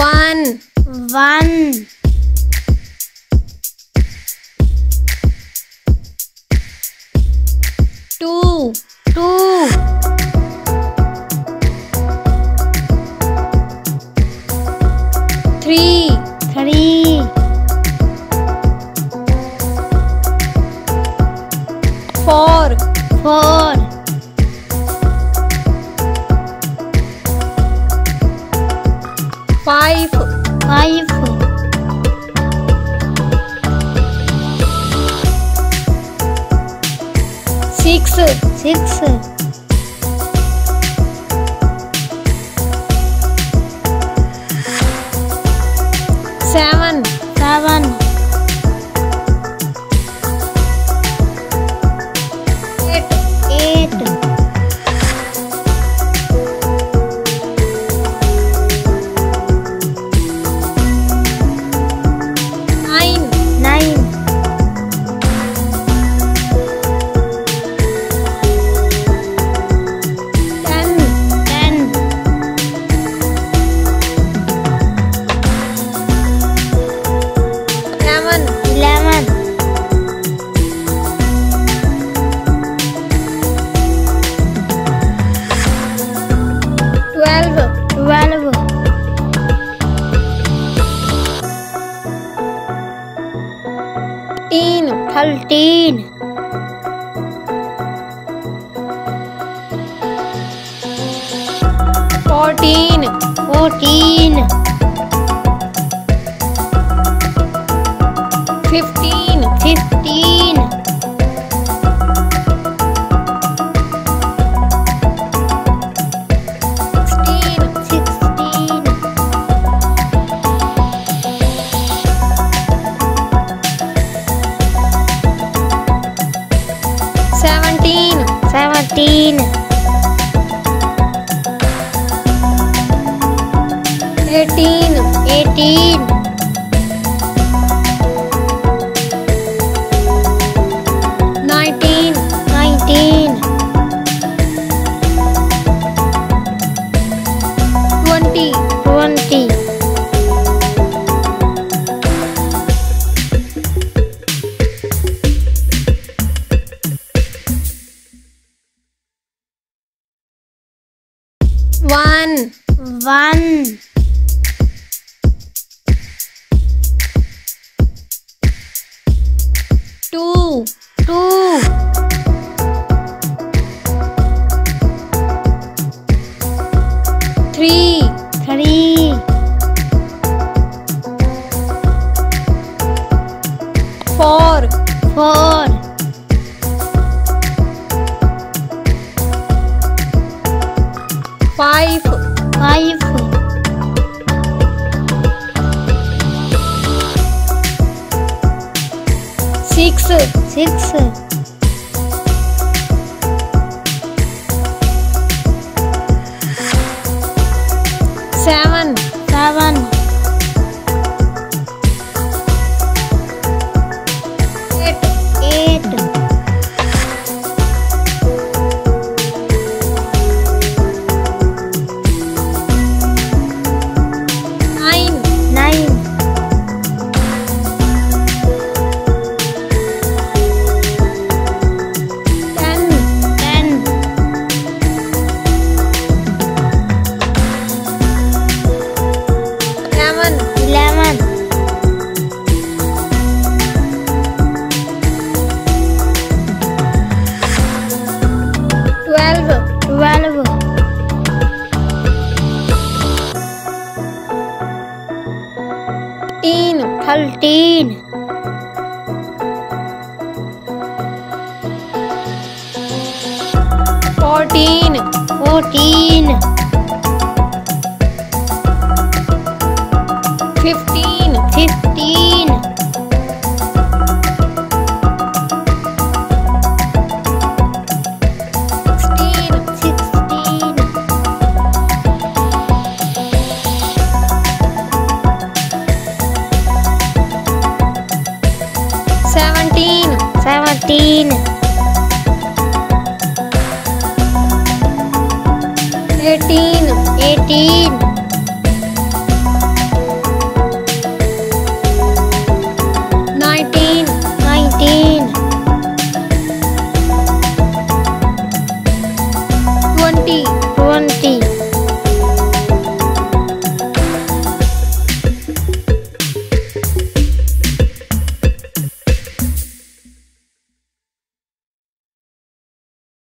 วันทูทรีfour five six seven eight fourteen fifteen seventeen eighteen nineteen twenty one two three four five six seven eight fourteen fifteen sixteen seventeen eighteen นตรี